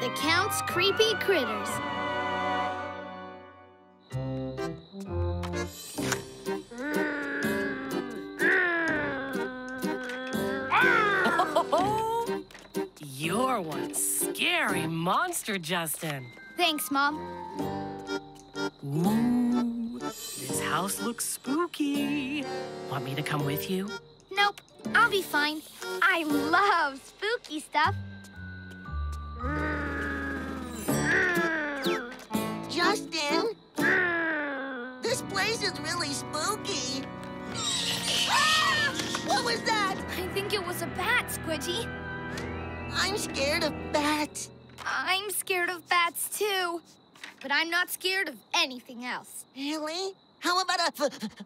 the Count's Creepy Critters. Oh, you're one scary monster, Justin. Thanks, Mom. Ooh, this house looks spooky. Want me to come with you? Nope, I'll be fine. I love spooky stuff. Justin, this place is really spooky. Ah! What was that? I think it was a bat, Squidgy. I'm scared of bats. I'm scared of bats, too. But I'm not scared of anything else. Really? How about a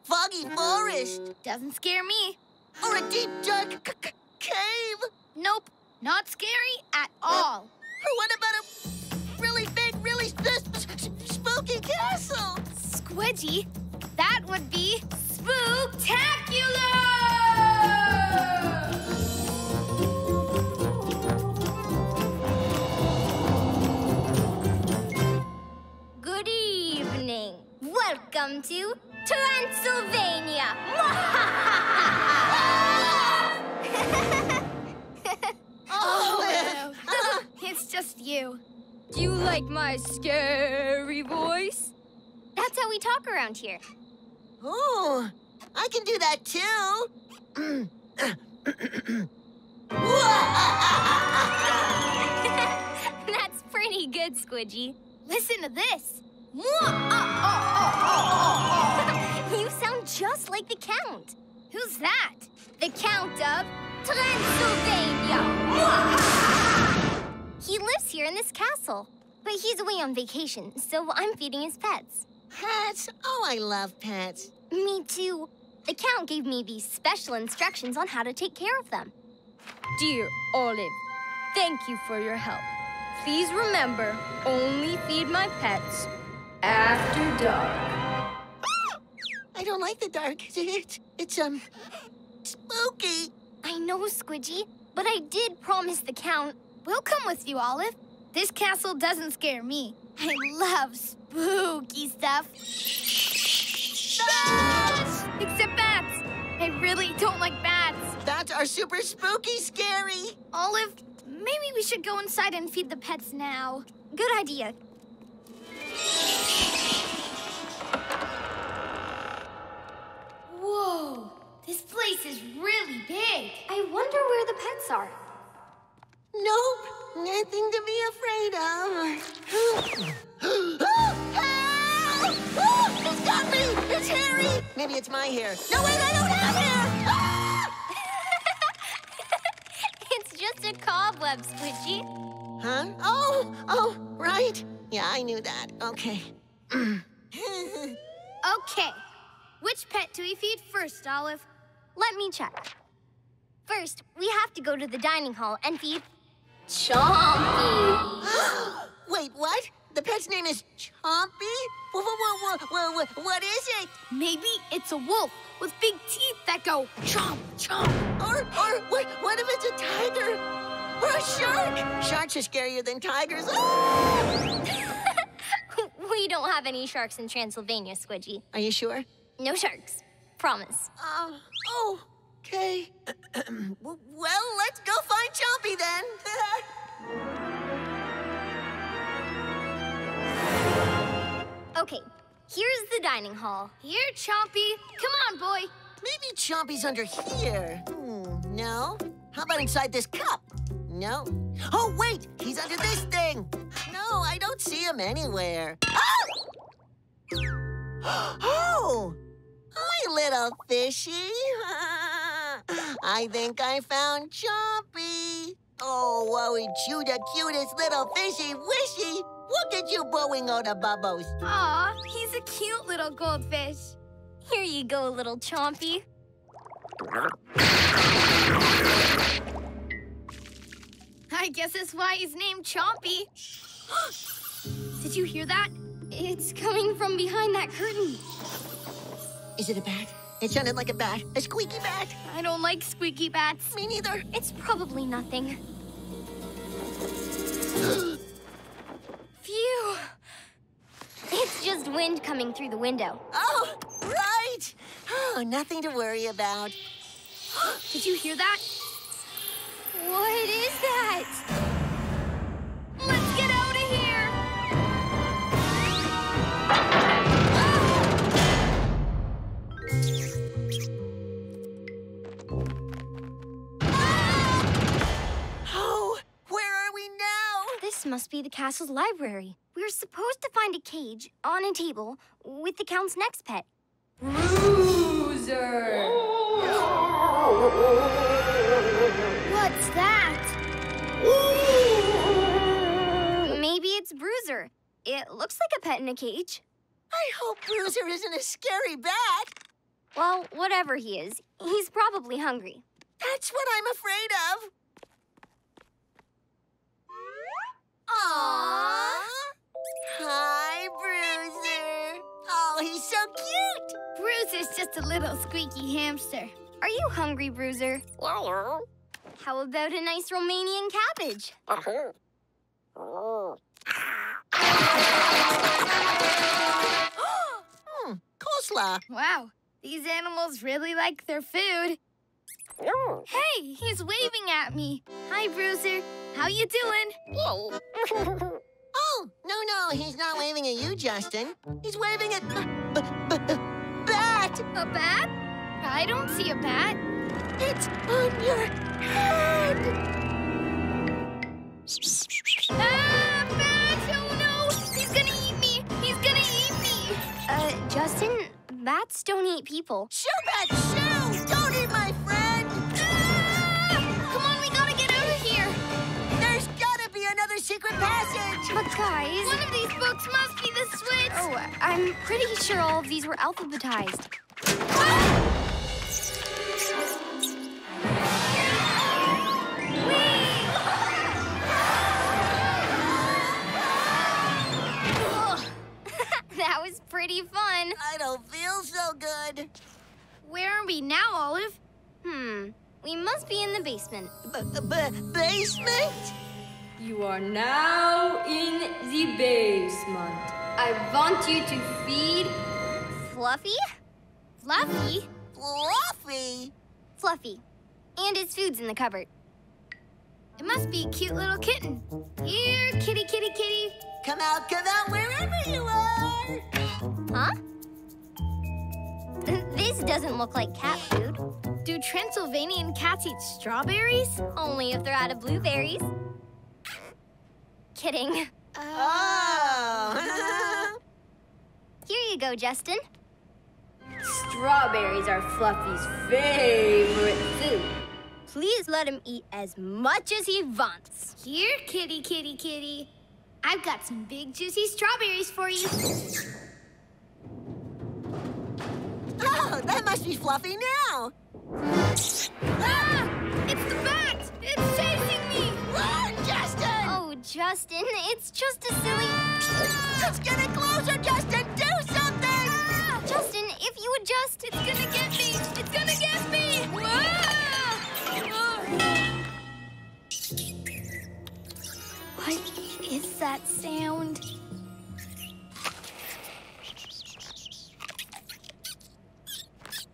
foggy forest? Doesn't scare me. Or a deep, dark cave? Nope, not scary at all. What about a really big, really spooky castle? Squidgy, that would be spooktacular! Good evening. Welcome to Transylvania. Oh, it's just you. Do you like my scary voice? That's how we talk around here. Oh, I can do that too. That's pretty good, Squidgy. Listen to this. You sound just like the Count. Who's that? The Count of Transylvania. He lives here in this castle, but he's away on vacation, so I'm feeding his pets. Pets? Oh, I love pets. Me too. The Count gave me these special instructions on how to take care of them. Dear Olive, thank you for your help. Please remember, only feed my pets after dark. I don't like the dark. It's spooky. I know, Squidgy, but I did promise the Count. We'll come with you, Olive. This castle doesn't scare me. I love spooky stuff. Bats! Except bats. I really don't like bats. Bats are super spooky scary. Olive, maybe we should go inside and feed the pets now. Good idea. Whoa, this place is really big. I wonder where the pets are. Nope, nothing to be afraid of. Help! Oh, it's got me! It's hairy! Maybe it's my hair. No, wait, I don't have hair! Just a cobweb, Squidgy. Huh? Oh, right. Yeah, I knew that. Okay. Okay. Which pet do we feed first, Olive? Let me check. First, we have to go to the dining hall and feed Chompy. Wait, what? The pet's name is Chompy? What is it? Maybe it's a wolf with big teeth that go chomp, chomp. Or what if it's a tiger? Or a shark? Sharks are scarier than tigers. We don't have any sharks in Transylvania, Squidgy. Are you sure? No sharks. Promise. Okay. Well, let's go find Chompy then. Okay, here's the dining hall. Here, Chompy. Come on, boy. Maybe Chompy's under here. No. How about inside this cup? No. Oh, wait! He's under this thing. No, I don't see him anywhere. Oh! My little fishy. I think I found Chompy. Oh, aren't you the cutest little fishy wishy? Look at you blowing all the bubbles. Aw, he's a cute little goldfish. Here you go, little Chompy. I guess that's why he's named Chompy. Did you hear that? It's coming from behind that curtain. Is it a bat? It sounded like a bat. A squeaky bat. I don't like squeaky bats. Me neither. It's probably nothing. wind coming through the window. Oh, right! Oh, nothing to worry about. Did you hear that? What is that? Let's get out of here! Oh, where are we now? This must be the castle's library. We're supposed to find a cage on a table with the Count's next pet. Bruiser! What's that? Maybe it's Bruiser. It looks like a pet in a cage. I hope Bruiser isn't a scary bat. Well, whatever he is, he's probably hungry. That's what I'm afraid of. Aww. Hi, Bruiser. Oh, he's so cute. Bruiser's just a little squeaky hamster. Are you hungry, Bruiser? Hello. How about a nice Romanian cabbage? Uh-huh. Coleslaw. Wow, these animals really like their food. Hey, he's waving at me. Hi, Bruiser. How you doing? Oh, no, he's not waving at you, Justin. He's waving at a bat. A bat? I don't see a bat. It's on your head. Ah, bat! Oh no! He's gonna eat me! He's gonna eat me! Justin, bats don't eat people. Shoo, bat, shoo! Don't eat my friend! Ah! Come on, we gotta get out of here! There's gotta be another secret passage! But guys... One of these books must be the switch! Oh, I'm pretty sure all of these were alphabetized. Ah! That was pretty fun. I don't feel so good. Where are we now, Olive? We must be in the basement. Basement? You are now in the basement. I want you to feed... Fluffy? Fluffy? Fluffy? Fluffy. And his food's in the cupboard. It must be a cute little kitten. Here, kitty, kitty, kitty. Come out, wherever you are. Huh? This doesn't look like cat food. Do Transylvanian cats eat strawberries? Only if they're out of blueberries. Kidding. Oh! Here you go, Justin. Strawberries are Fluffy's favorite food. Please let him eat as much as he wants. Here, kitty, kitty, kitty. I've got some big, juicy strawberries for you. Oh, that must be Fluffy now. Ah! It's the bat! It's chasing me! Run, Justin! Oh, Justin, it's just a silly... Ah! It's getting closer, Justin! Do something! Ah! Justin, if you adjust, it's gonna get me! It's gonna get me! Whoa! What is that sound?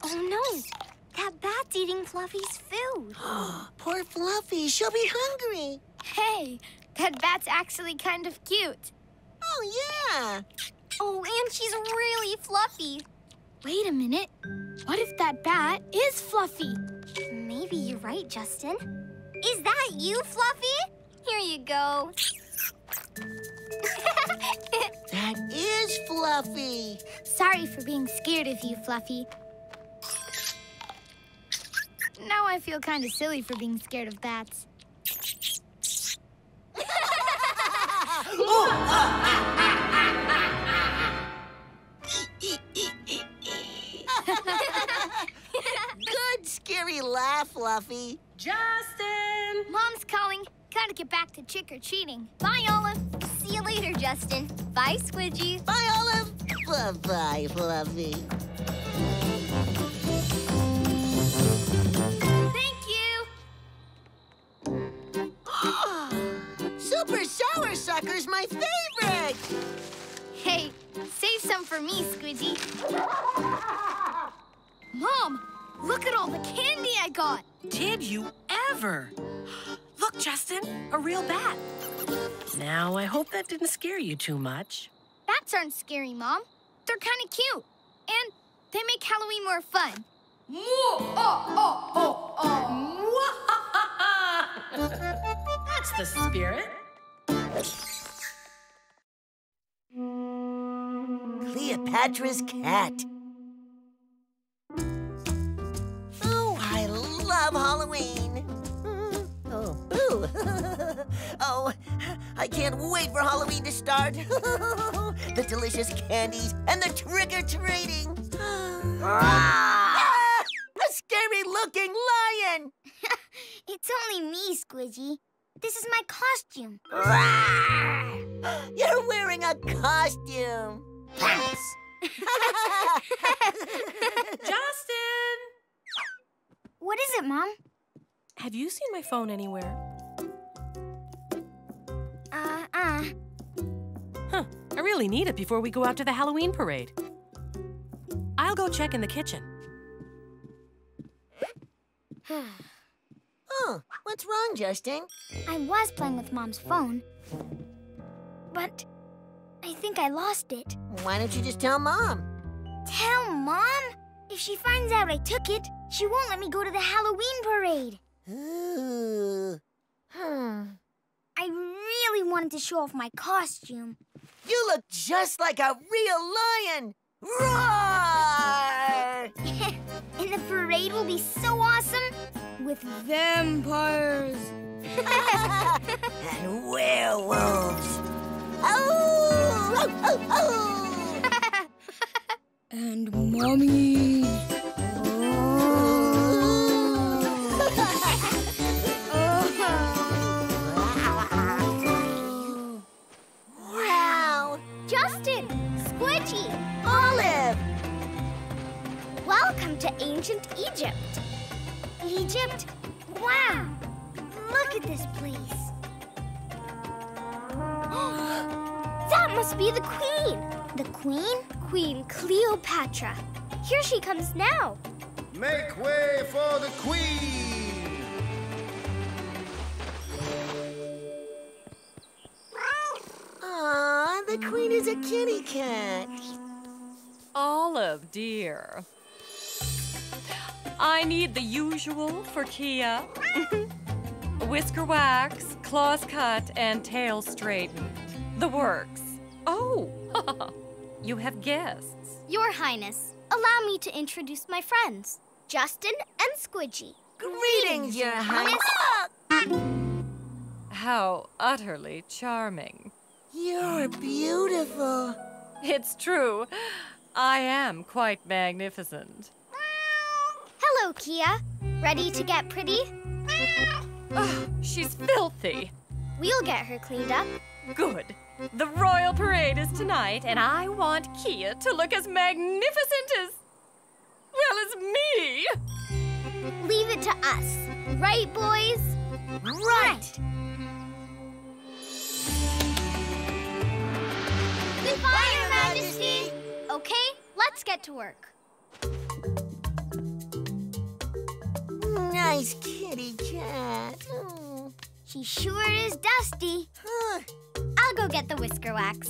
Oh no, that bat's eating Fluffy's food. Poor Fluffy, she'll be hungry. Hey, that bat's actually kind of cute. Oh yeah. Oh, and she's really fluffy. Wait a minute, what if that bat is Fluffy? Maybe you're right, Justin. Is that you, Fluffy? Here you go. That is Fluffy. Sorry for being scared of you, Fluffy. Now I feel kind of silly for being scared of bats. Good scary laugh, Fluffy. Justin! Mom's calling. Gotta get back to trick-or-treating. Bye, Olive. See you later, Justin. Bye, Squidgy. Bye, Olive. Bye-bye, Fluffy. Thank you. Super Sour Sucker's my favorite. Hey, Save some for me, Squidgy. Mom, look at all the candy I got. Did you ever? Look, Justin, a real bat. Now, I hope that didn't scare you too much. Bats aren't scary, Mom. They're kind of cute. And they make Halloween more fun. Moo! Oh, oh, oh, oh! That's the spirit. Cleopatra's cat. Oh, I love Halloween. Oh, ooh. Oh, I can't wait for Halloween to start. The delicious candies and the trick-or-treating. Ah! A scary-looking lion! It's only me, Squidgy. This is my costume. You're wearing a costume. Thanks. Justin! What is it, Mom? Have you seen my phone anywhere? Huh, I really need it before we go out to the Halloween parade. I'll go check in the kitchen. Oh, what's wrong, Justin? I was playing with Mom's phone, but I think I lost it. Why don't you just tell Mom? Tell Mom? If she finds out I took it, she won't let me go to the Halloween parade. Ooh. I really wanted to show off my costume. You look just like a real lion! Roar! And the parade will be so awesome with vampires. And werewolves. Oh! Oh, oh, oh. And Mommy. Oh. Wow! Justin, Squidgy, Olive. Welcome to ancient Egypt. Egypt? Wow! Look at this place. That must be the queen. The queen? Queen Cleopatra. Here she comes now. Make way for the queen. Aw, the queen is a kitty cat. Olive, dear. I need the usual for Kia. Whisker wax, claws cut, and tail straightened. The works. Oh, you have guests. Your Highness, allow me to introduce my friends, Justin and Squidgy. Greetings, Your Highness. How utterly charming. You're beautiful. It's true. I am quite magnificent. Hello, Kia. Ready to get pretty? Oh, she's filthy. We'll get her cleaned up. Good. The royal parade is tonight, and I want Kia to look as magnificent as... well, as me! Leave it to us. Right, boys? Right! Goodbye, Your Majesty! Okay, let's get to work. Nice kitty cat. Oh. She sure is dusty. Huh. I'll go get the whisker wax.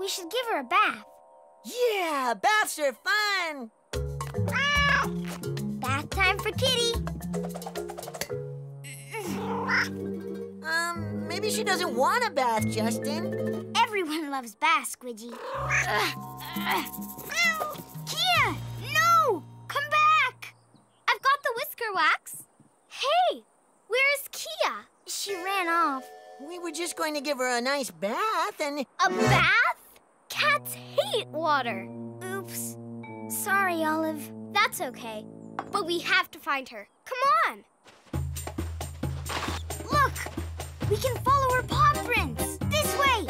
We should give her a bath. Yeah, baths are fun. Bath time for kitty. Maybe she doesn't want a bath, Justin. Everyone loves baths, Squidgy. Kia! Wax? Hey, where is Kia? She ran off. We were just going to give her a nice bath and... A bath? Cats hate water. Oops. Sorry, Olive. That's okay. But we have to find her. Come on. Look! We can follow her paw prints. This way!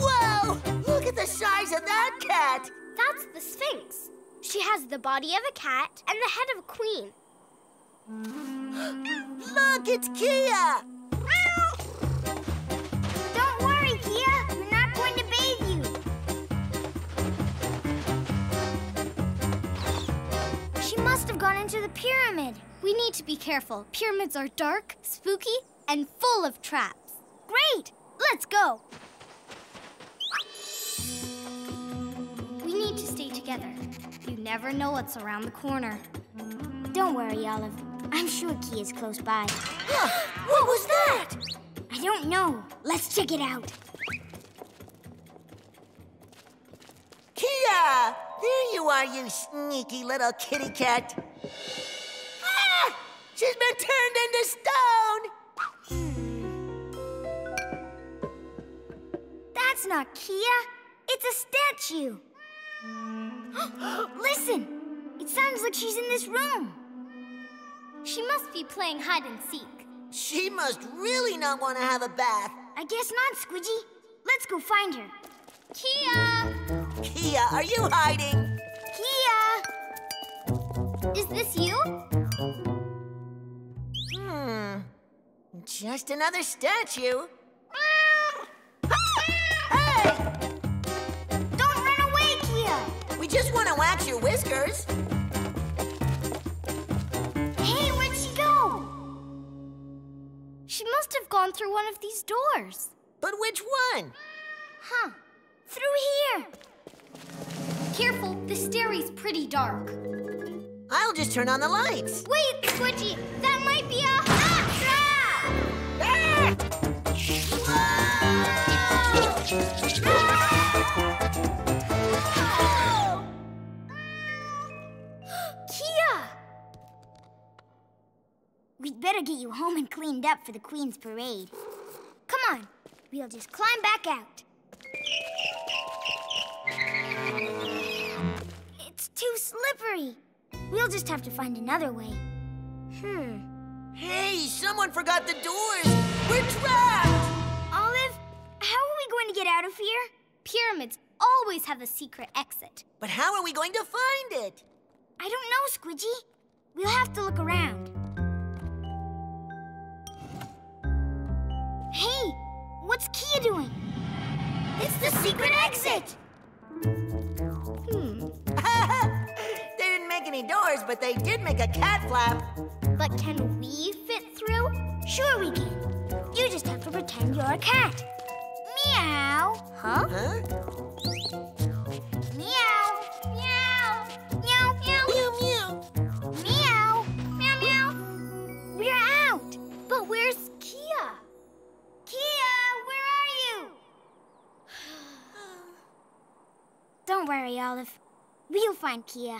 Whoa! Look at the size of that cat! That's the Sphinx. She has the body of a cat and the head of a queen. Look, it's Kia! Don't worry, Kia. We're not going to bathe you. She must have gone into the pyramid. We need to be careful. Pyramids are dark, spooky, and full of traps. Great! Let's go! We need to stay together. You never know what's around the corner. Don't worry, Olive. I'm sure Key is close by. What was that? I don't know. Let's check it out. Kia! There you are, you sneaky little kitty cat. Ah! She's been turned into stone! That's not Kia. It's a statue. Listen! It sounds like she's in this room. She must be playing hide and seek. She must really not want to have a bath. I guess not, Squidgy. Let's go find her. Kia! Kia, are you hiding? Kia! Is this you? Just another statue. Hey! Don't run away, Kia! We just want to wax your whiskers. Hey, where'd she go? She must have gone through one of these doors. But which one? Huh. Through here. Careful, this stairway's pretty dark. I'll just turn on the lights. Wait, Squidgy, that might be a trap! Ah! Kia! We'd better get you home and cleaned up for the Queen's Parade. Come on, we'll just climb back out. It's too slippery. We'll just have to find another way. Hey, someone forgot the doors! We're trapped! Olive, how are we going to get out of here? Pyramids always have a secret exit. But how are we going to find it? I don't know, Squidgy. We'll have to look around. Hey, what's Kia doing? It's the secret exit! They didn't make any doors, but they did make a cat flap. But can we fit through? Sure we can. You just have to pretend you're a cat. Meow. Huh? Meow. Meow. Meow. Meow. Meow. Meow. Meow. Meow. We're out. But where's Kia? Kia, where are you? Don't worry, Olive. We'll find Kia.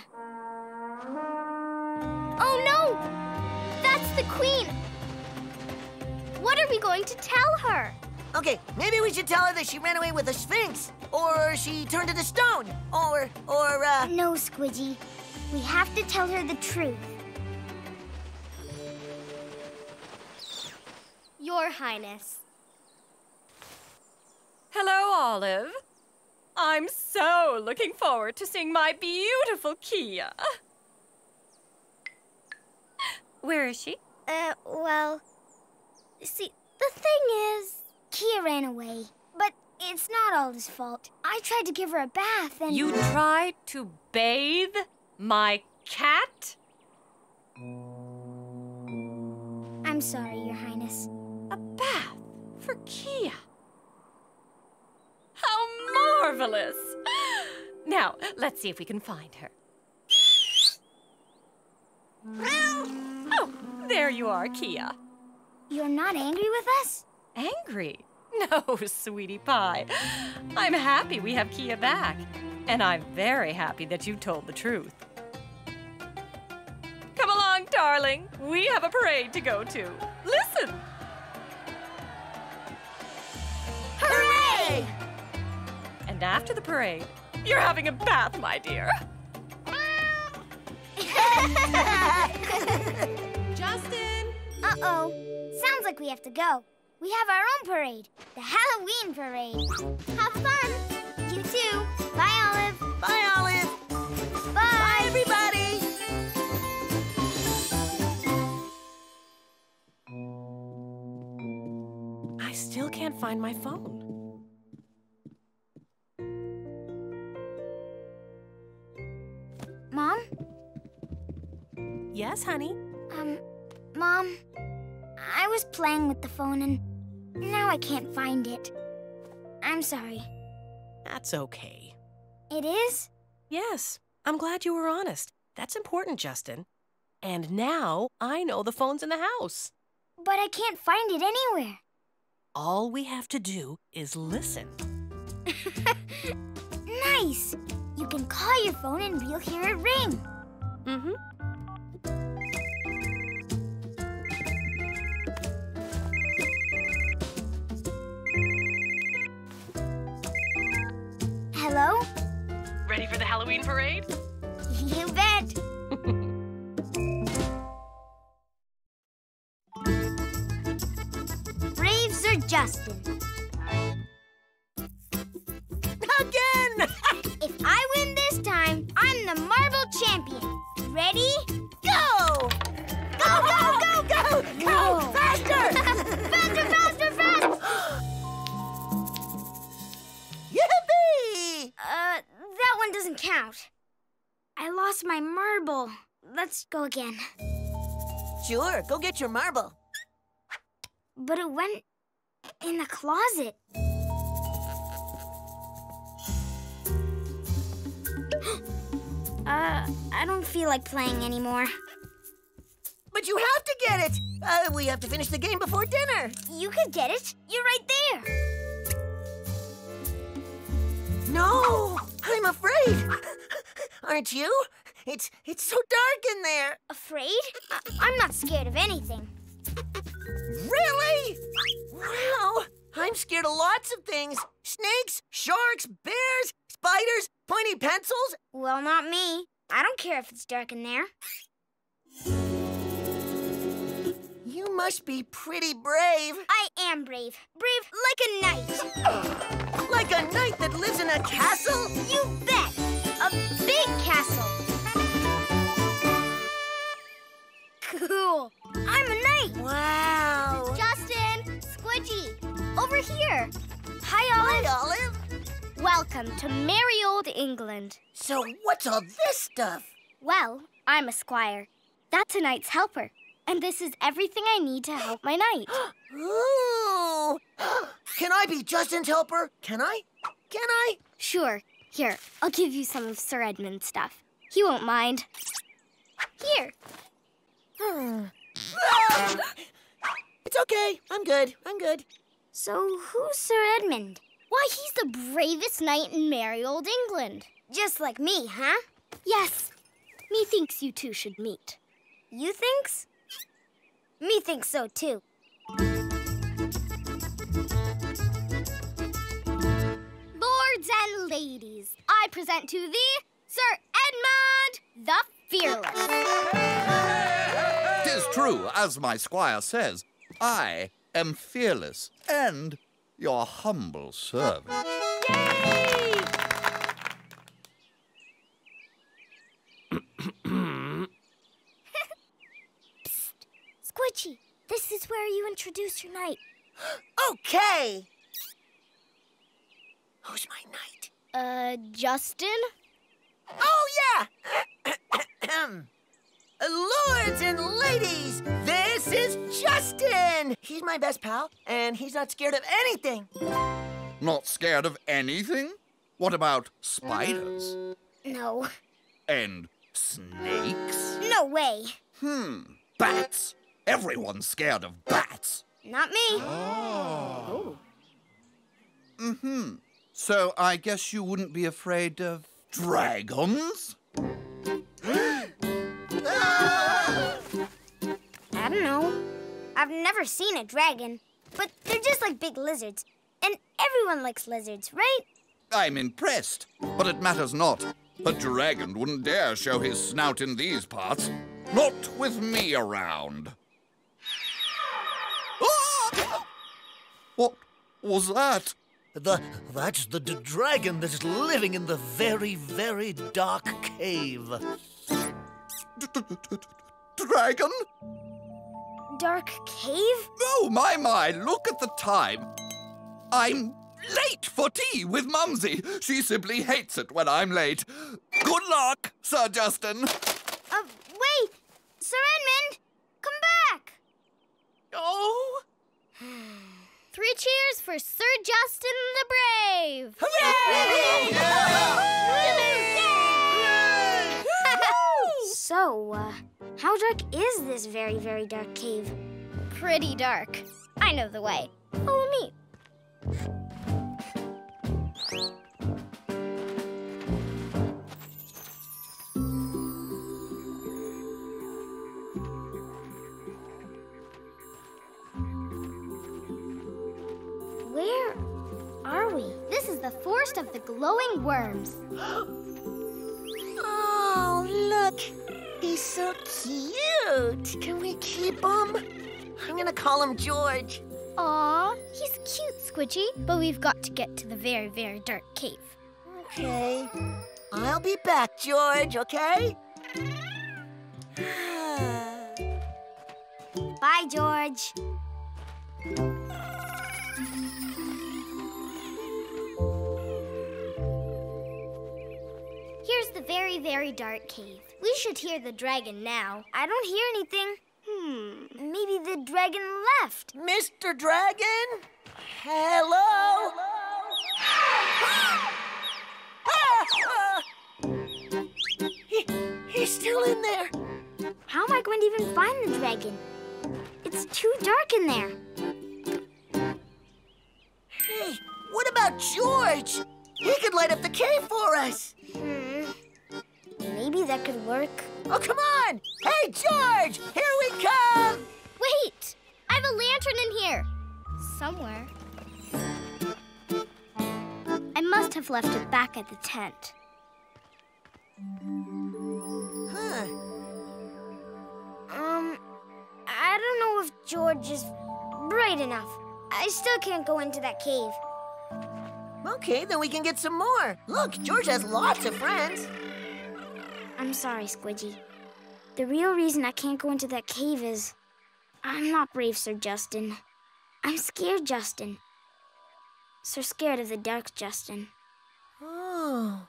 Oh, no! That's the Queen. What are we going to tell her? Okay, maybe we should tell her that she ran away with a sphinx, or she turned into stone, or No, Squidgy. We have to tell her the truth. Your Highness. Hello, Olive. I'm so looking forward to seeing my beautiful Kia. Where is she? Well... See, the thing is, Kia ran away, but it's not Olive's fault. I tried to give her a bath and... You tried to bathe my cat? I'm sorry, Your Highness. A bath for Kia? How marvelous! Now, let's see if we can find her. Oh, there you are, Kia. You're not angry with us? Angry? No, sweetie pie. I'm happy we have Kia back. And I'm very happy that you told the truth. Come along, darling. We have a parade to go to. Listen! Hooray! And after the parade, you're having a bath, my dear. Justin! Uh-oh. Sounds like we have to go. We have our own parade, the Halloween parade. Have fun. You too. Bye, Olive. Bye, Olive. Bye, everybody. still can't find my phone. Mom? Yes, honey? Mom, I was playing with the phone and now I can't find it. I'm sorry. That's okay. It is? Yes. I'm glad you were honest. That's important, Justin. And now I know the phone's in the house. But I can't find it anywhere. All we have to do is listen. Nice! You can call your phone and we'll hear it ring. Mm-hmm. Hello? Ready for the Halloween parade? You bet! Braves or Justin? Again! If I win this time, I'm the marble champion. Ready? Go! Go, go, go, go! Go! Whoa. Faster! Faster, faster, faster! Yippee! That one doesn't count. I lost my marble. Let's go again. Sure, go get your marble. But it went in the closet. I don't feel like playing anymore. But you have to get it! We have to finish the game before dinner. You can get it. You're right there. No! I'm afraid. Aren't you? It's so dark in there. Afraid? I'm not scared of anything. Really? Wow! I'm scared of lots of things. Snakes, sharks, bears, spiders, pointy pencils. Well, not me. I don't care if it's dark in there. You must be pretty brave. I am brave. Brave like a knight. Like a knight that lives in a castle? You bet! A big castle. Cool. I'm a knight. Wow. Justin, Squidgy, over here. Hi, Olive. Hi, Olive. Welcome to merry old England. So what's all this stuff? Well, I'm a squire. That's a knight's helper. And this is everything I need to help my knight. Ooh! Can I be Justin's helper? Can I? Can I? Sure. Here, I'll give you some of Sir Edmund's stuff. He won't mind. Here. It's okay. I'm good. I'm good. So who's Sir Edmund? Why, he's the bravest knight in merry old England. Just like me, huh? Yes. Methinks you two should meet. You thinks? Me thinks so, too. Lords and ladies, I present to thee Sir Edmund the Fearless. 'Tis true, as my squire says, I am fearless and your humble servant. Yay! Psst, Squidgy, this is where you introduce your knight. Okay. Who's my knight? Justin? Oh, yeah! Lords and ladies, this is Justin! He's my best pal, and he's not scared of anything. Not scared of anything? What about spiders? No. And snakes? No way. Bats. Everyone's scared of bats. Not me. Oh. So I guess you wouldn't be afraid of dragons? I don't know. I've never seen a dragon, but they're just like big lizards. And everyone likes lizards, right? I'm impressed, but it matters not. A dragon wouldn't dare show his snout in these parts. Not with me around. Ah! What was that? That's the dragon that is living in the very, very dark cave. Dragon? dark cave? Oh, my, look at the time. I'm late for tea with Mumsy. She simply hates it when I'm late. Good luck, Sir Justin. Wait, Sir Edmund, come back. Oh. 3 cheers for Sir Justin the Brave. Hooray! Yeah! Hooray! So, how dark is this very, very dark cave? Pretty dark. I know the way. Follow me. Where are we? This is the forest of the glowing worms. Oh, look. He's so cute. Can we keep him? I'm gonna call him George. Aw, he's cute, Squidgy, but we've got to get to the very, very dark cave. Okay. I'll be back, George, okay? Bye, George. Here's the very, very dark cave. We should hear the dragon now. I don't hear anything. Maybe the dragon left. Mr. Dragon? Hello? He's still in there. How am I going to even find the dragon? It's too dark in there. Hey, what about George? He could light up the cave for us. Maybe that could work. Oh, come on! Hey, George! Here we come! Wait! I have a lantern in here. Somewhere. I must have left it back at the tent. Huh. I don't know if George is bright enough. I still can't go into that cave. Okay, then we can get some more. Look, George has lots of friends. I'm sorry, Squidgy. The real reason I can't go into that cave is I'm not brave, Sir Justin. I'm scared, Justin. So scared of the dark, Justin. Oh,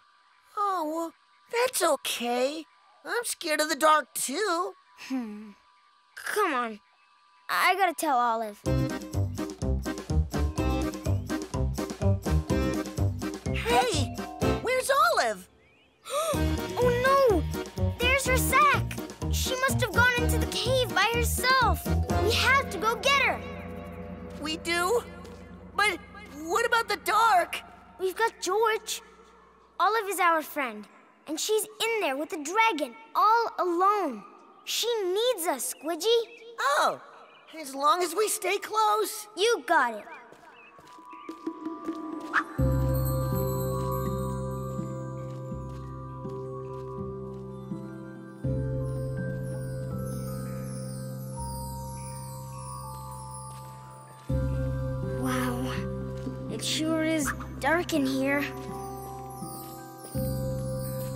well, that's okay. I'm scared of the dark, too. Come on. I gotta tell Olive. Hey, where's Olive? Oh, no! There's her sack! She must have gone into the cave by herself. We have to go get her. We do? But what about the dark? We've got George. Olive is our friend, and she's in there with the dragon all alone. She needs us, Squidgy. Oh, as long as we stay close. You got it. Sure is dark in here.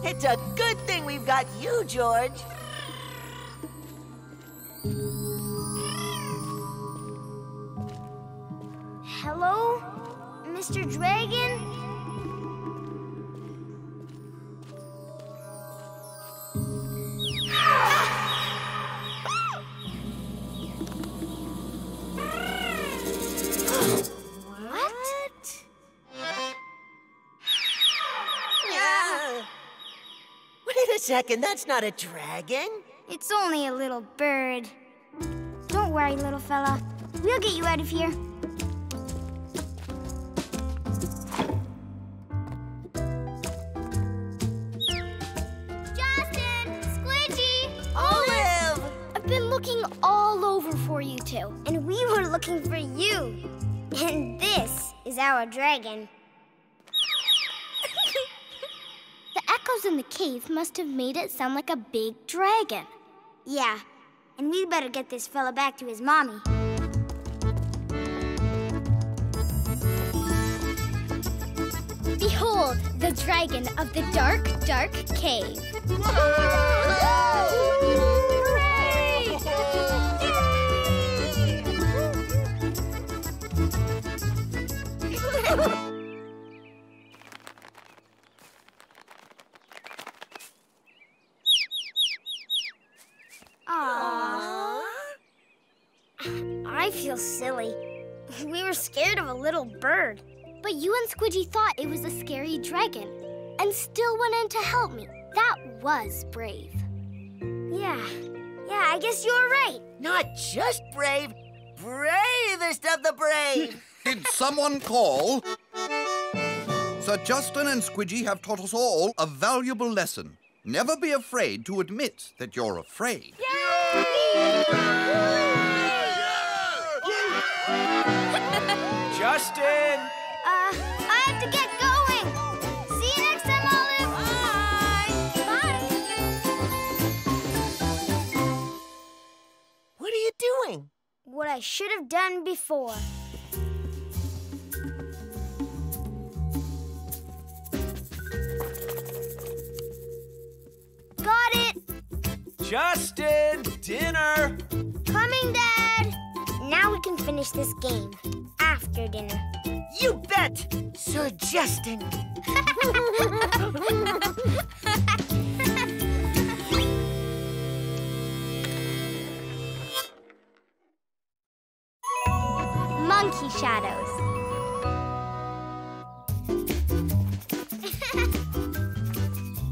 It's a good thing we've got you, George. Hello, Mr. Dragon? Second, that's not a dragon. It's only a little bird. Don't worry, little fella. We'll get you out of here. Justin! Squidgy! Olive! I've been looking all over for you two. And we were looking for you. And this is our dragon. In the cave must have made it sound like a big dragon. Yeah, and we'd better get this fella back to his mommy. Behold, the dragon of the dark, dark cave. Hooray! Yay! Aww. I feel silly. We were scared of a little bird. But you and Squidgy thought it was a scary dragon and still went in to help me. That was brave. Yeah, I guess you were right. Not just brave, bravest of the brave. Did someone call? Sir Justin and Squidgy have taught us all a valuable lesson. Never be afraid to admit that you're afraid. Yay! Justin! I have to get going. See you next time, Olive. Bye. Bye. What are you doing? What I should have done before. Got it! Justin, dinner! Coming, Dad! Now we can finish this game after dinner. You bet, Sir Justin! Monkey shadows.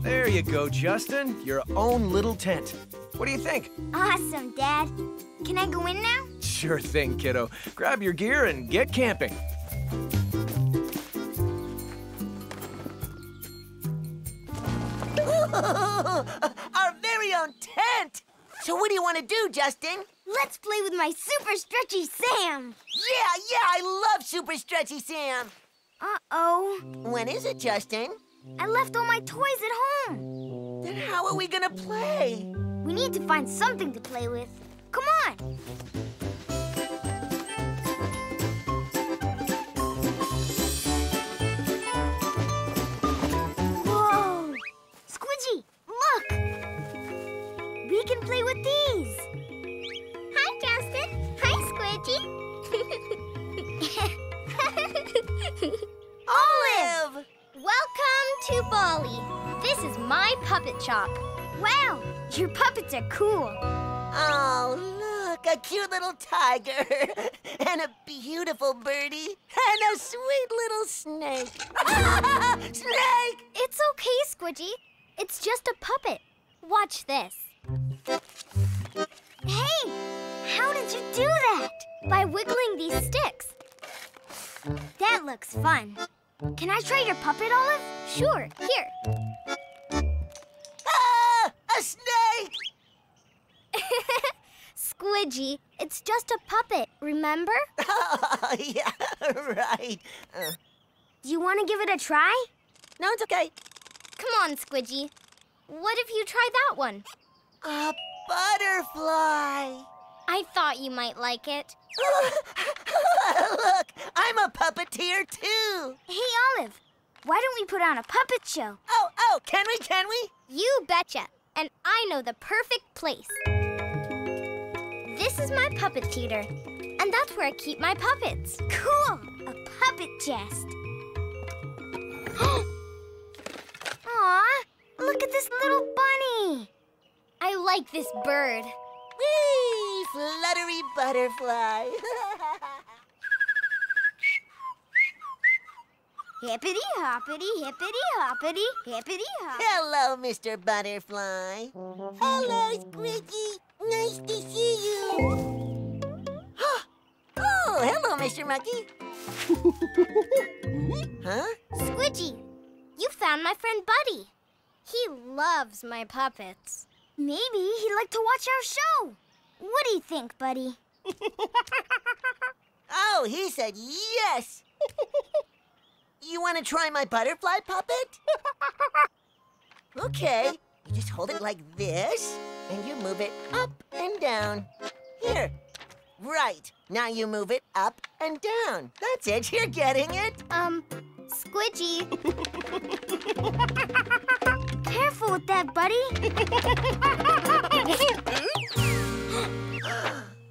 There you go, Justin. Your own little tent. What do you think? Awesome, Dad. Can I go in now? Sure thing, kiddo. Grab your gear and get camping. Our very own tent! So what do you want to do, Justin? Let's play with my super stretchy Sam. Yeah, I love super stretchy Sam. Uh-oh. When is it, Justin? I left all my toys at home. Then how are we gonna play? We need to find something to play with. Come on. Whoa! Squidgy, look! We can play with these. Hi, Justin. Hi, Squidgy. Olive! Welcome to Bali. This is my puppet shop. Wow, your puppets are cool. Oh, look, a cute little tiger and a beautiful birdie and a sweet little snake. Snake! It's okay, Squidgy. It's just a puppet. Watch this. Hey, how did you do that? By wiggling these sticks. That looks fun. Can I try your puppet, Olive? Sure, here. Ah! A snake! Squidgy, it's just a puppet, remember? Oh, yeah, right. Do you want to give it a try? No, it's okay. Come on, Squidgy. What if you try that one? A butterfly. I thought you might like it. Look, I'm a puppeteer, too. Hey, Olive, why don't we put on a puppet show? Oh, can we? You betcha, and I know the perfect place. This is my puppet theater, and that's where I keep my puppets. Cool, a puppet chest. Aw, look at this little bunny. I like this bird. Whee! Fluttery butterfly. Hippity hoppity, hippity hoppity, hippity hoppity. Hello, Mr. Butterfly. Hello, Squidgy. Nice to see you. Oh, hello, Mr. Monkey. Huh? Squidgy, you found my friend Buddy. He loves my puppets. Maybe he'd like to watch our show. What do you think, Buddy? Oh, he said yes. You want to try my butterfly puppet? Okay. You just hold it like this, and you move it up and down. Here. Right. Now you move it up and down. That's it. You're getting it. Squidgy. Careful with that, buddy.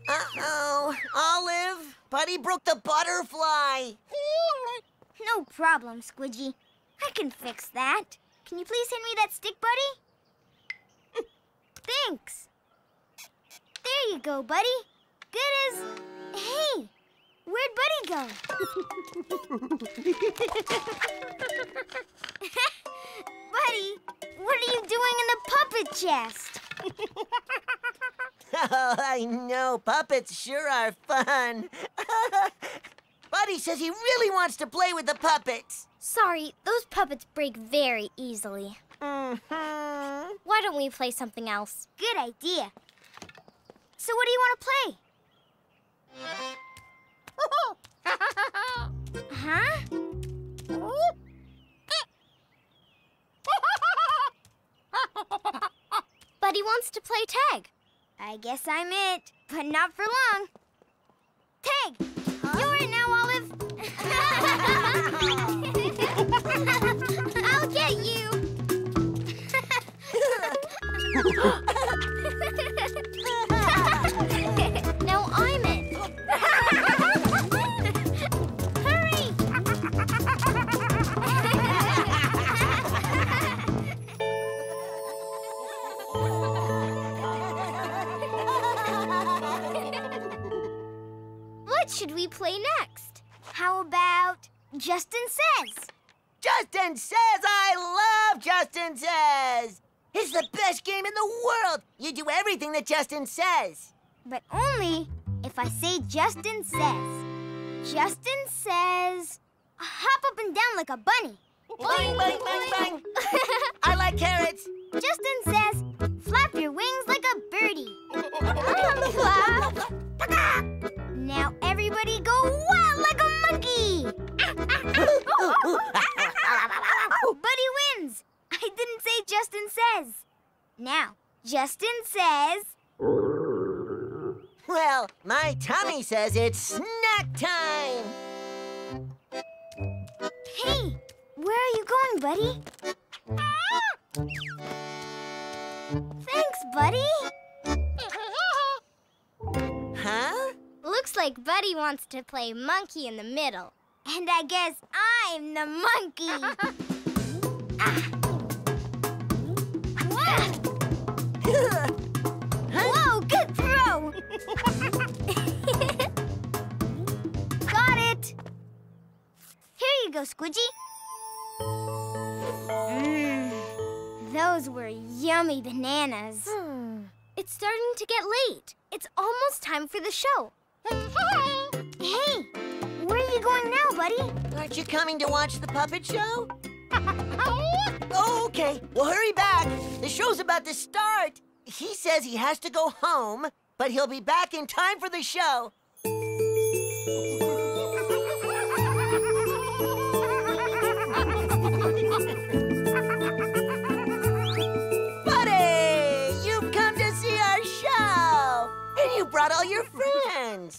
Uh-oh. Olive, Buddy broke the butterfly. No problem, Squidgy. I can fix that. Can you please hand me that stick, Buddy? Thanks. There you go, buddy. Good as... Hey, where'd Buddy go? Buddy, what are you doing in the puppet chest? Oh, I know. Puppets sure are fun. Buddy says he really wants to play with the puppets. Sorry, those puppets break very easily. Mm-hmm. Why don't we play something else? Good idea. So what do you want to play? Huh? Buddy wants to play tag. I guess I'm it, but not for long. Tag! Huh? You're it now, Olive! I'll get you! Now I'm it! Hurry! What should we play next? How about Justin Says? Justin Says! I love Justin Says! It's the best game in the world! You do everything that Justin says. But only if I say Justin says. Justin says, hop up and down like a bunny. Boing, boing, boing, boing. I like carrots. Justin says, flap your wings like a birdie. Flap. Now everybody go wild like a monkey. Buddy wins. I didn't say Justin says. Now, Justin says... Well, my tummy says it's snack time! Hey, where are you going, buddy? Thanks, buddy! Huh? Looks like Buddy wants to play monkey in the middle. And I guess I'm the monkey! Whoa, good throw! Got it! Here you go, Squidgy. Those were yummy bananas. It's starting to get late. It's almost time for the show. Hey, where are you going now, buddy? Aren't you coming to watch the puppet show? Okay, well, hurry back. The show's about to start. He says he has to go home, but he'll be back in time for the show. Buddy, you've come to see our show, and you brought all your friends.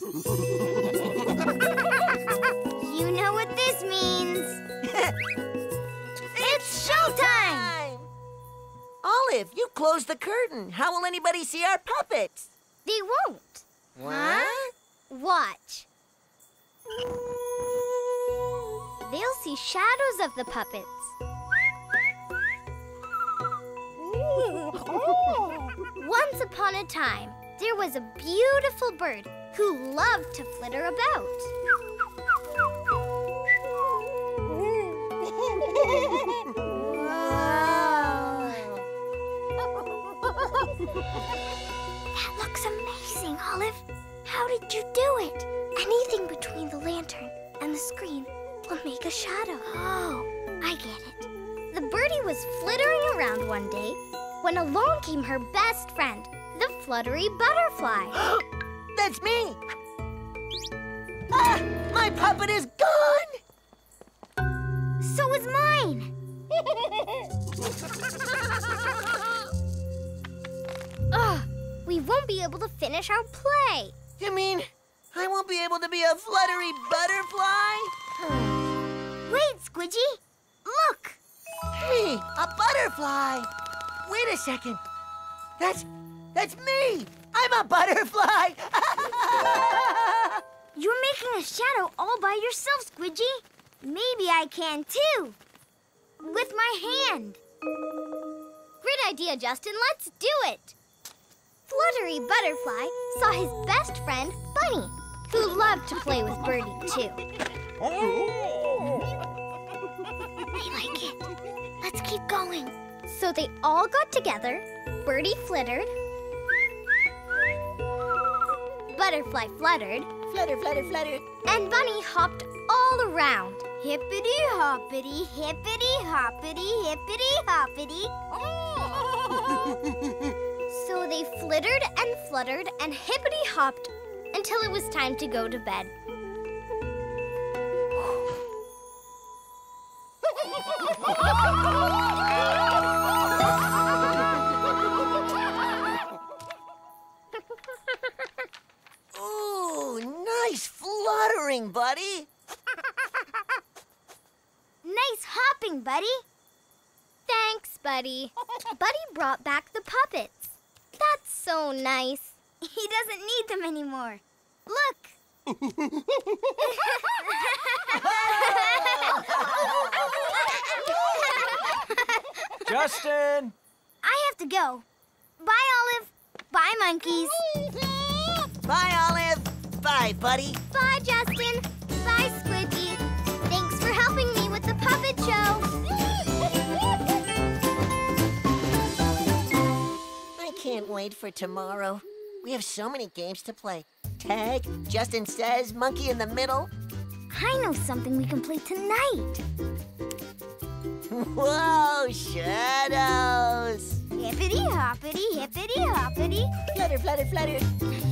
You know what this means. It's showtime! Olive, you closed the curtain. How will anybody see our puppets? They won't. What? Huh? Watch. They'll see shadows of the puppets. Once upon a time, there was a beautiful bird who loved to flitter about. That looks amazing, Olive. How did you do it? Anything between the lantern and the screen will make a shadow. Oh, I get it. The birdie was flittering around one day when along came her best friend, the fluttery butterfly. That's me! Ah, my puppet is gone! So is mine! Ugh, we won't be able to finish our play. You mean I won't be able to be a fluttery butterfly? Wait, Squidgy, look! Me, a butterfly! Wait a second, that's me! I'm a butterfly! You're making a shadow all by yourself, Squidgy. Maybe I can, too. With my hand. Great idea, Justin. Let's do it. Fluttery Butterfly saw his best friend, Bunny, who loved to play with Birdie, too. Oh. I like it. Let's keep going. So they all got together, Birdie flittered, Butterfly fluttered, flutter, flutter, flutter, and Bunny hopped all around. Hippity-hoppity, hippity-hoppity, hippity-hoppity. Oh. So they flittered and fluttered and hippity-hopped until it was time to go to bed. Ooh, nice fluttering, buddy. Nice hopping, buddy. Thanks, buddy. Buddy brought back the puppets. That's so nice. He doesn't need them anymore. Look. Justin! I have to go. Bye, Olive. Bye, monkeys. Bye, Olive. Bye, buddy. Bye, Justin. Bye, Squidgy. Thanks for helping me with the puppet show. I can't wait for tomorrow. We have so many games to play. Tag, Justin Says, Monkey in the Middle. I know something we can play tonight. Whoa, shadows! Hippity-hoppity, hippity-hoppity. Flutter, flutter, flutter.